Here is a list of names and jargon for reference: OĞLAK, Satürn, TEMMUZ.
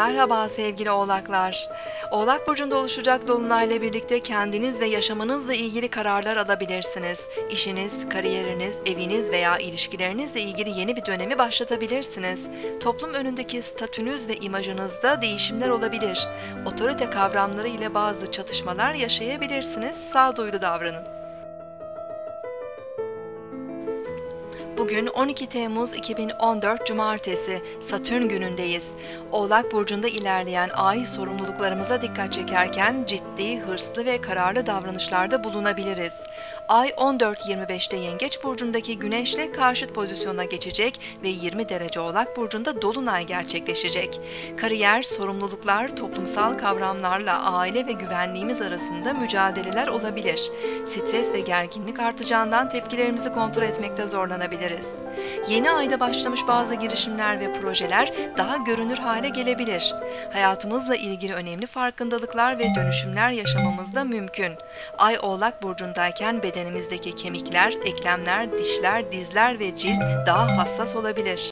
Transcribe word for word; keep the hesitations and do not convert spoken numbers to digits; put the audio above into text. Merhaba sevgili oğlaklar. Oğlak burcunda oluşacak dolunayla birlikte kendiniz ve yaşamınızla ilgili kararlar alabilirsiniz. İşiniz, kariyeriniz, eviniz veya ilişkilerinizle ilgili yeni bir dönemi başlatabilirsiniz. Toplum önündeki statünüz ve imajınızda değişimler olabilir. Otorite kavramları ile bazı çatışmalar yaşayabilirsiniz. Sağduyulu davranın. Bugün on iki Temmuz iki bin on dört Cumartesi, Satürn günündeyiz. Oğlak burcunda ilerleyen ay sorumluluklarımıza dikkat çekerken ciddi, hırslı ve kararlı davranışlarda bulunabiliriz. Ay on dört yirmi beşte Yengeç burcundaki Güneş'le karşıt pozisyona geçecek ve yirmi derece Oğlak burcunda dolunay gerçekleşecek. Kariyer, sorumluluklar, toplumsal kavramlarla aile ve güvenliğimiz arasında mücadeleler olabilir. Stres ve gerginlik artacağından tepkilerimizi kontrol etmekte zorlanabiliriz. Yeni ayda başlamış bazı girişimler ve projeler daha görünür hale gelebilir. Hayatımızla ilgili önemli farkındalıklar ve dönüşümler yaşamamızda mümkün. Ay Oğlak burcundayken bedenimizdeki kemikler, eklemler, dişler, dizler ve cilt daha hassas olabilir.